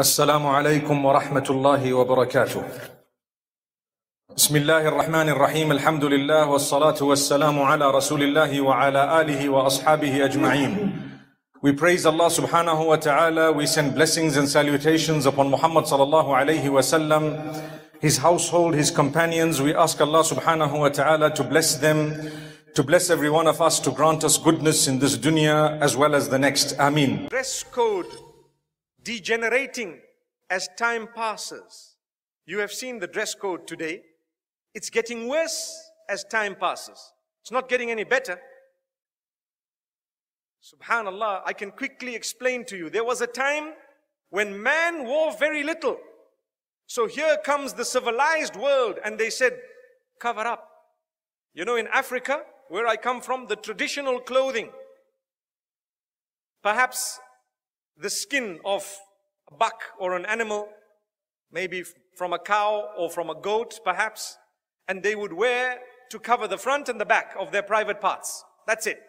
السلام عليكم ورحمة الله وبركاته. بسم الله الرحمن الرحيم. الحمد لله والصلاة والسلام على رسول الله وعلى آله وأصحابه أجمعين. We praise Allah subhanahu wa ta'ala. We send blessings and salutations upon Muhammad sallallahu alayhi wa sallam, his household, his companions. We ask Allah subhanahu wa ta'ala to bless them, to bless every one of us, to grant us goodness in this dunya as well as the next. Ameen. Dress code degenerating as time passes. You have seen the dress code today. It's getting worse as time passes. It's not getting any better. Subhanallah, I can quickly explain to you. There was a time when man wore very little. So here comes the civilized world and they said, cover up. You know, in Africa, where I come from, the traditional clothing, perhaps the skin of a buck or an animal, maybe from a cow or from a goat perhaps, and they would wear to cover the front and the back of their private parts. That's it.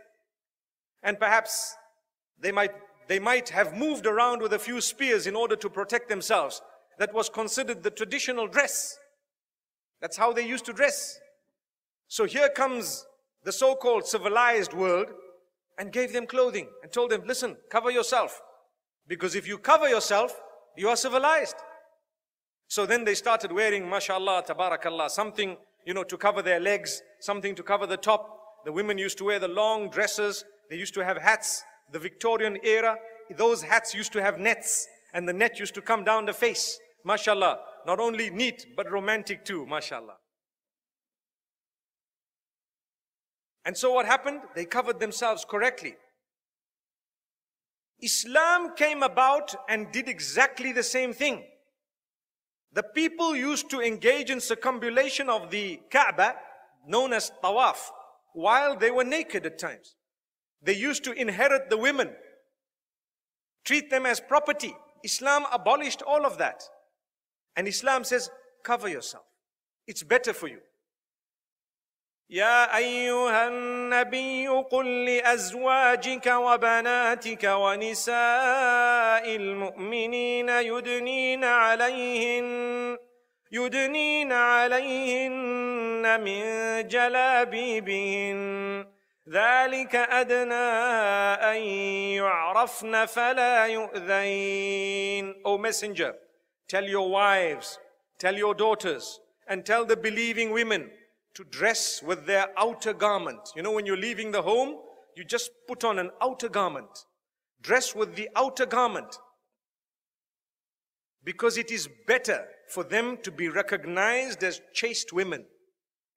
And perhaps they might have moved around with a few spears in order to protect themselves. That was considered the traditional dress. That's how they used to dress. So here comes the so-called civilized world and gave them clothing and told them, listen, cover yourself. Because if you cover yourself, you are civilized. So then they started wearing, mashallah, tabarakallah, something, you know, to cover their legs, something to cover the top. The women used to wear the long dresses. They used to have hats. The Victorian era, those hats used to have nets, and the net used to come down the face. Mashallah, not only neat, but romantic too, mashallah. And so what happened? They covered themselves correctly. Islam came about and did exactly the same thing. The people used to engage in circumambulation of the Kaaba, known as tawaf, while they were naked at times. They used to inherit the women, treat them as property. Islam abolished all of that. And Islam says, cover yourself. It's better for you. يا أيها النبي قل لأزواجك وبناتك ونساء المؤمنين يدنين عليهن من جلابيبهن ذلك أدنى أن يعرفن فلا يؤذين. O messenger, tell your wives, tell your daughters, and tell the believing women to dress with their outer garment. You know, when you're leaving the home, you just put on an outer garment. Dress with the outer garment. Because it is better for them to be recognized as chaste women.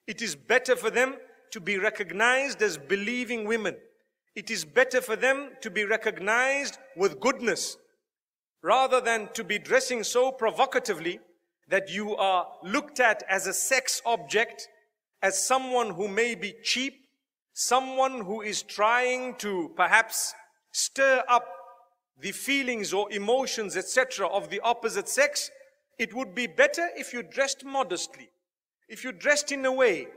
It is better for them to be recognized as believing women. It is better for them to be recognized with goodness, rather than to be dressing so provocatively that you are looked at as a sex object, as someone who may be cheap, someone who is trying to perhaps stir up the feelings or emotions, etc., of the opposite sex. It would be better if you dressed modestly, if you dressed in a way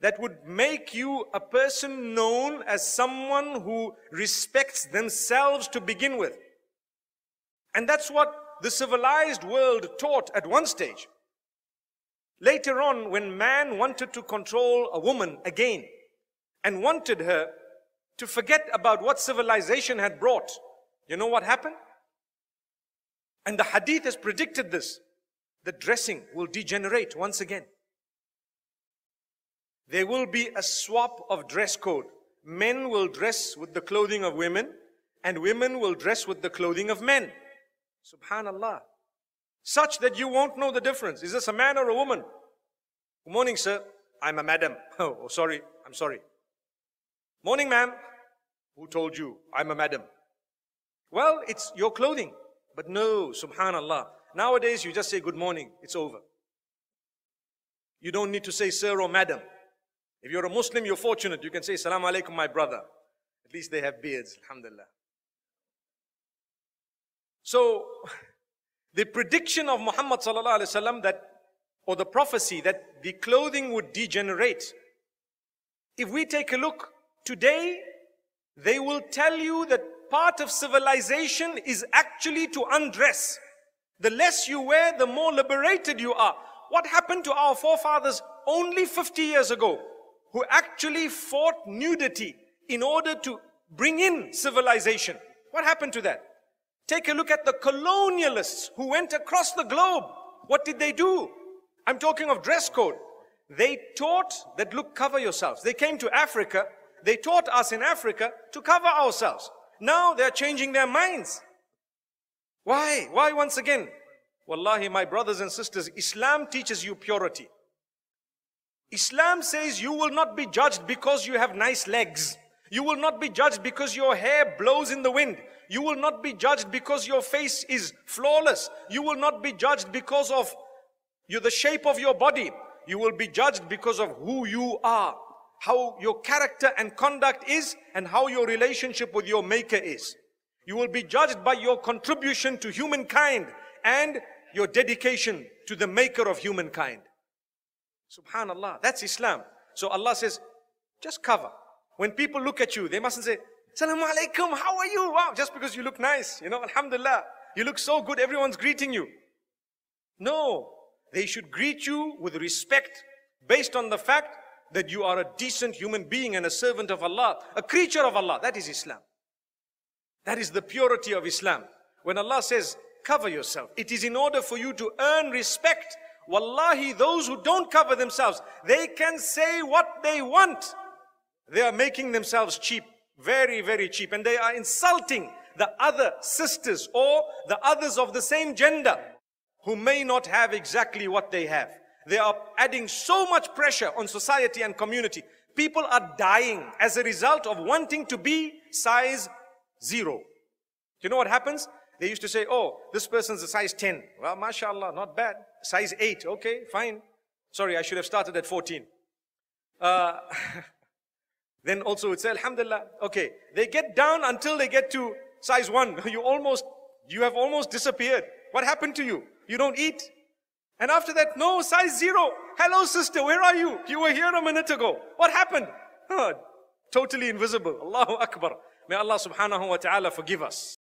that would make you a person known as someone who respects themselves to begin with. And that's what the civilized world taught at one stage. Later on, when man wanted to control a woman again and wanted her to forget about what civilization had brought, you know what happened? And the hadith has predicted this. The dressing will degenerate once again. There will be a swap of dress code. Men will dress with the clothing of women, and women will dress with the clothing of men. Subhanallah. Such that you won't know the difference. Is this a man or a woman? Good morning, sir. I'm a madam. Oh, sorry. I'm sorry. Morning, ma'am. Who told you? I'm a madam. Well, it's your clothing. But no, subhanallah. Nowadays, you just say good morning. It's over. You don't need to say sir or madam. If you're a Muslim, you're fortunate. You can say, Assalamu alaikum, my brother. At least they have beards, alhamdulillah. So, the prediction of Muhammad sallallahu alaihi wasallam or the prophecy that the clothing would degenerate. If we take a look, today, they will tell you that part of civilization is actually to undress The less you wear, the more liberated you are. What happened to our forefathers only 50 years ago, who actually fought nudity in order to bring in civilization? What happened to that? Take a look at the colonialists who went across the globe. What did they do? I'm talking of dress code. They taught that, look, cover yourselves. They came to Africa. They taught us in Africa to cover ourselves. Now they're changing their minds. Why? Why once again? Wallahi, my brothers and sisters, Islam teaches you purity. Islam says you will not be judged because you have nice legs. You will not be judged because your hair blows in the wind. You will not be judged because your face is flawless. You will not be judged because of the shape of your body. You will be judged because of who you are, how your character and conduct is, and how your relationship with your maker is. You will be judged by your contribution to humankind and your dedication to the maker of humankind. Subhanallah, that's Islam. So Allah says, just cover. When people look at you, they mustn't say, Assalamu alaikum, how are you? Wow, just because you look nice, you know, alhamdulillah, you look so good, everyone's greeting you. No, they should greet you with respect based on the fact that you are a decent human being and a servant of Allah, a creature of Allah. That is Islam. That is the purity of Islam. When Allah says, cover yourself, it is in order for you to earn respect. Wallahi, those who don't cover themselves, they can say what they want. They are making themselves cheap, very, very cheap. And they are insulting the other sisters or the others of the same gender who may not have exactly what they have. They are adding so much pressure on society and community. People are dying as a result of wanting to be size 0. You know what happens? They used to say, oh, this person's a size 10. Well, mashallah, not bad. Size 8, okay, fine. Sorry, I should have started at 14. Then also would say, alhamdulillah, okay. They get down until they get to size 1. You have almost disappeared. What happened to you? You don't eat. And after that, no, size 0. Hello, sister, where are you? You were here a minute ago. What happened? Totally invisible. Allahu Akbar. May Allah subhanahu wa ta'ala forgive us.